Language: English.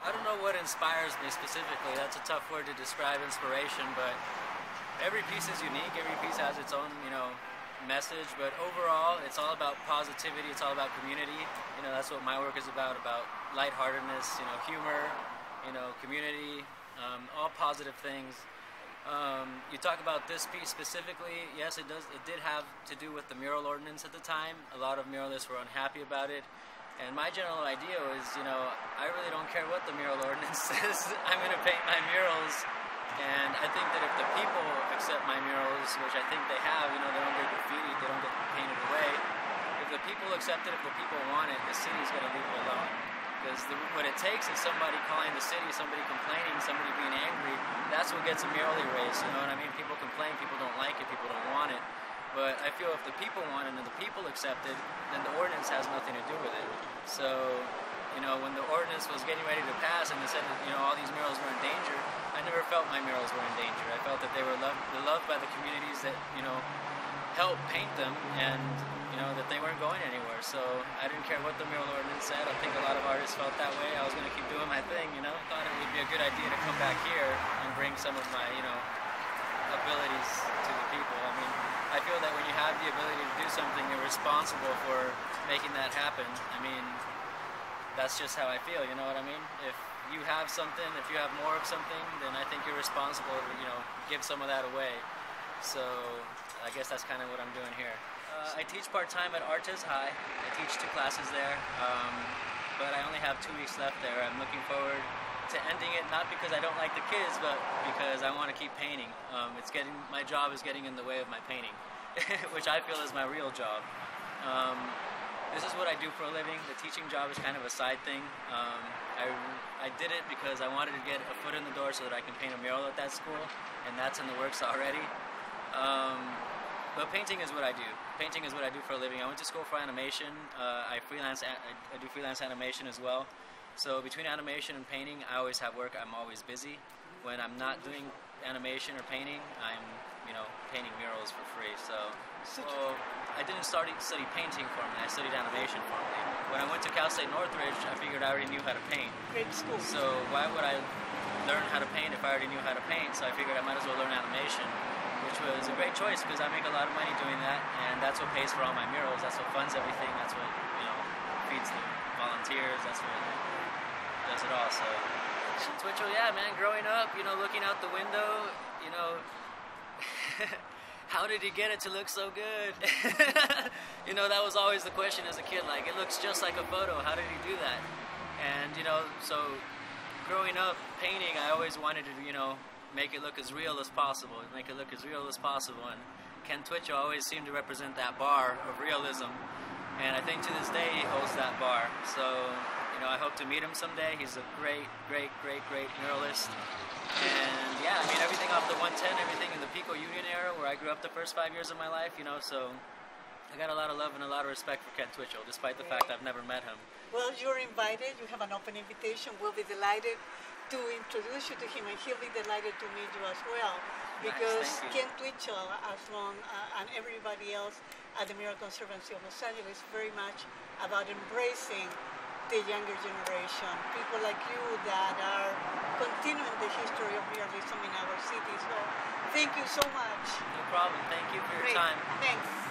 I don't know what inspires me specifically. That's a tough word to describe inspiration, but every piece is unique. Every piece has its own, message. But overall, it's all about positivity. It's all about community. That's what my work is about lightheartedness, humor, community, all positive things. You talk about this piece specifically. Yes, it does. It did have to do with the mural ordinance at the time. A lot of muralists were unhappy about it. And my general idea was, I really don't care what the mural ordinance says. I'm going to paint my murals. And I think that if the people accept my murals, which I think they have, they don't get graffiti, they don't get painted away. If the people accept it, if the people want it, the city's going to leave it alone. Because what it takes is somebody calling the city, somebody complaining, somebody being angry. That's what gets a mural erased, you know what I mean? People complain, people don't like it, people don't want it. But I feel if the people want it and the people accept it, then the ordinance has nothing to do with it. So, when the ordinance was getting ready to pass and they said that, all these murals were in danger, I never felt my murals were in danger. I felt that they were loved by the communities that, helped paint them and, that they weren't going anywhere. So I didn't care what the mural ordinance said. I think a lot of artists felt that way. I was going to keep doing my thing, I thought it would be a good idea to come back here and bring some of my, abilities to the people. I mean, I feel that when you have the ability to do something, you're responsible for making that happen. I mean, that's just how I feel, you know what I mean? If you have something, if you have more of something, then I think you're responsible to, give some of that away. So I guess that's kind of what I'm doing here. I teach part-time at Artes High. I teach 2 classes there, but I only have 2 weeks left there. I'm looking forward to ending it, not because I don't like the kids, but because I want to keep painting. My job is getting in the way of my painting, which I feel is my real job. This is what I do for a living. The teaching job is kind of a side thing. I did it because I wanted to get a foot in the door so that I can paint a mural at that school, and that's in the works already. But painting is what I do. Painting is what I do for a living. I went to school for animation. I do freelance animation as well. So between animation and painting, I always have work. I'm always busy. When I'm not doing animation or painting, I'm, painting murals for free. So I didn't study painting formally. I studied animation formally. When I went to Cal State Northridge, I figured I already knew how to paint. Great school. So why would I learn how to paint if I already knew how to paint? So I figured I might as well learn animation, which was a great choice because I make a lot of money doing that, and that's what pays for all my murals. That's what funds everything. That's what, feeds the volunteers. That's what does it all. So Kent Twitchell, yeah, man, growing up, looking out the window, how did he get it to look so good? That was always the question as a kid, like, it looks just like a photo, how did he do that? And, so growing up painting, I always wanted to, make it look as real as possible, and Kent Twitchell always seemed to represent that bar of realism, and I think to this day he holds that bar. So I hope to meet him someday. He's a great muralist. And yeah, I mean, everything off the 110, everything in the Pico Union era where I grew up the first 5 years of my life, so I got a lot of love and a lot of respect for Kent Twitchell, despite the fact I've never met him. Well, you're invited. You have an open invitation. We'll be delighted to introduce you to him, and he'll be delighted to meet you as well. Because nice, Kent Twitchell, as long and everybody else at the Mural Conservancy of Los Angeles, very much about embracing the younger generation, people like you that are continuing the history of muralism in our city. So thank you so much. No problem. Thank you for your time. Thanks.